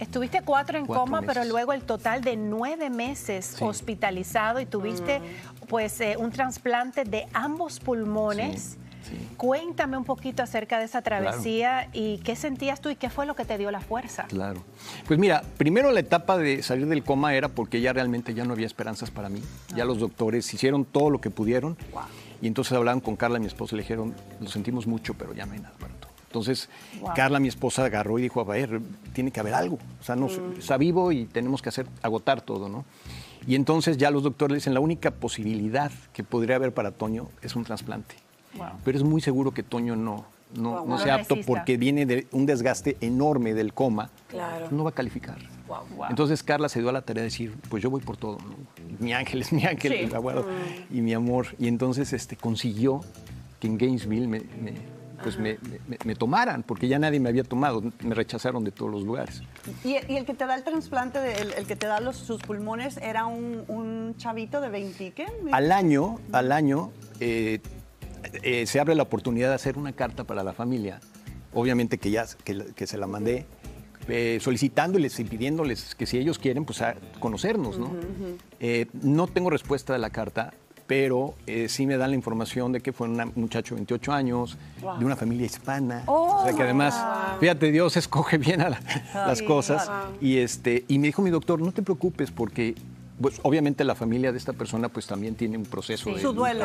Estuviste 4 en coma, meses. Pero luego el total de 9 meses sí. hospitalizado y tuviste pues un trasplante de ambos pulmones. Sí, sí. Cuéntame un poquito acerca de esa travesía y qué sentías tú y qué fue lo que te dio la fuerza. Claro. Pues mira, primero la etapa de salir del coma era porque ya realmente ya no había esperanzas para mí. Ah. Ya los doctores hicieron todo lo que pudieron. Wow. Y entonces hablaron con Carla, mi esposa, y le dijeron, lo sentimos mucho, pero ya no hay nada para todo. Entonces, wow. Carla, mi esposa, agarró y dijo, a ver, tiene que haber algo. O sea, no, está vivo y tenemos que agotar todo, ¿no? Y entonces ya los doctores le dicen, la única posibilidad que podría haber para Toño es un trasplante. Wow. Pero es muy seguro que Toño no sea apto porque viene de un desgaste enorme del coma. Claro. No va a calificar. Wow, wow. Entonces Carla se dio a la tarea de decir, pues yo voy por todo, ¿no? Mi ángel, sí. Y mi amor. Y entonces consiguió que en Gainesville me tomaran, porque ya nadie me había tomado, me rechazaron de todos los lugares. ¿Y el que te da el trasplante, el que te da sus pulmones, era un chavito de 20? ¿Qué? Al año se abre la oportunidad de hacer una carta para la familia, obviamente que se la mandé. Solicitándoles y pidiéndoles que si ellos quieren, pues a conocernos, ¿no? No tengo respuesta de la carta, pero sí me dan la información de que fue un muchacho de 28 años, wow. de una familia hispana. Oh, o sea que además, wow. fíjate, Dios escoge bien las cosas. Wow. Y me dijo mi doctor, no te preocupes porque... Pues obviamente la familia de esta persona pues también tiene un proceso sí, de su duelo,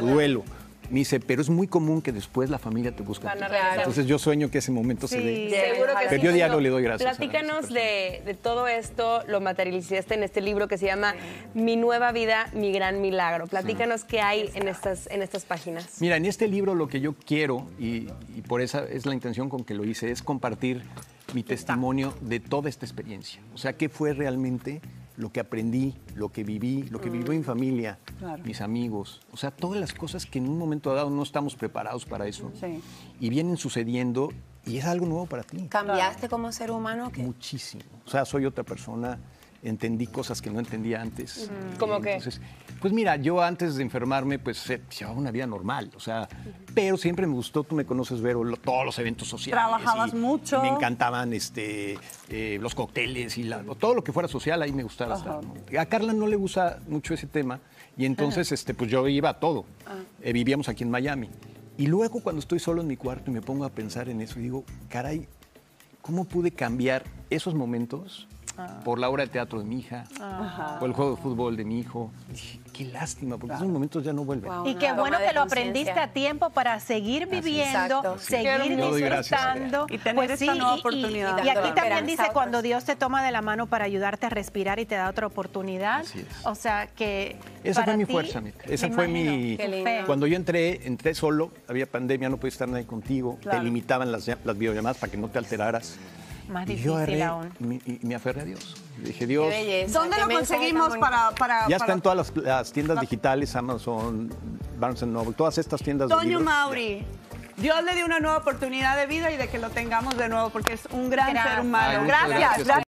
su duelo. Me dice, pero es muy común que después la familia te busque. Entonces yo sueño que ese momento sí, se dé. Seguro que pero yo diario le doy gracias. Platícanos de todo esto, lo materializaste en este libro que se llama Mi Nueva Vida, Mi Gran Milagro. Platícanos qué hay en estas páginas. Mira, en este libro lo que yo quiero, y por esa es la intención con que lo hice, es compartir mi testimonio de toda esta experiencia. O sea, qué fue realmente... lo que aprendí, lo que viví, lo que vivió mi familia, claro. mis amigos. O sea, todas las cosas que en un momento dado no estamos preparados para eso. Sí. Y vienen sucediendo y es algo nuevo para ti. ¿Cambiaste como ser humano? ¿Qué? Muchísimo. O sea, soy otra persona, entendí cosas que no entendía antes. ¿Cómo qué? Pues mira, yo antes de enfermarme, pues llevaba una vida normal. O sea, pero siempre me gustó, tú me conoces, Vero, todos los eventos sociales. Trabajabas mucho. Me encantaban los cócteles y todo lo que fuera social, ahí me gustaba estar, ¿no? A Carla no le gusta mucho ese tema y entonces pues yo iba a todo. Vivíamos aquí en Miami. Y luego cuando estoy solo en mi cuarto y me pongo a pensar en eso y digo, caray, ¿cómo pude cambiar esos momentos por la obra de teatro de mi hija, por el juego de fútbol de mi hijo? Qué lástima, porque esos momentos ya no vuelven. Wow, y qué bueno que lo aprendiste a tiempo para seguir viviendo, seguir disfrutando. Y tener esta nueva oportunidad. Y aquí también dice, cuando Dios te toma de la mano para ayudarte a respirar y te da otra oportunidad. O sea, que esa fue mi fuerza, esa fue mi... Cuando yo entré solo, había pandemia, no podía estar nadie contigo, te limitaban las videollamadas para que no te alteraras. Más difícil y yo aún. Y me aferré a Dios. Dije, Dios... Belleza, ¿dónde lo conseguimos para...? Ya están todas las tiendas digitales, Amazon, Barnes & Noble, todas estas tiendas de libros. Toño Mauri, Dios le dio una nueva oportunidad de vida y de que lo tengamos de nuevo, porque es un gran ser humano. Gracias.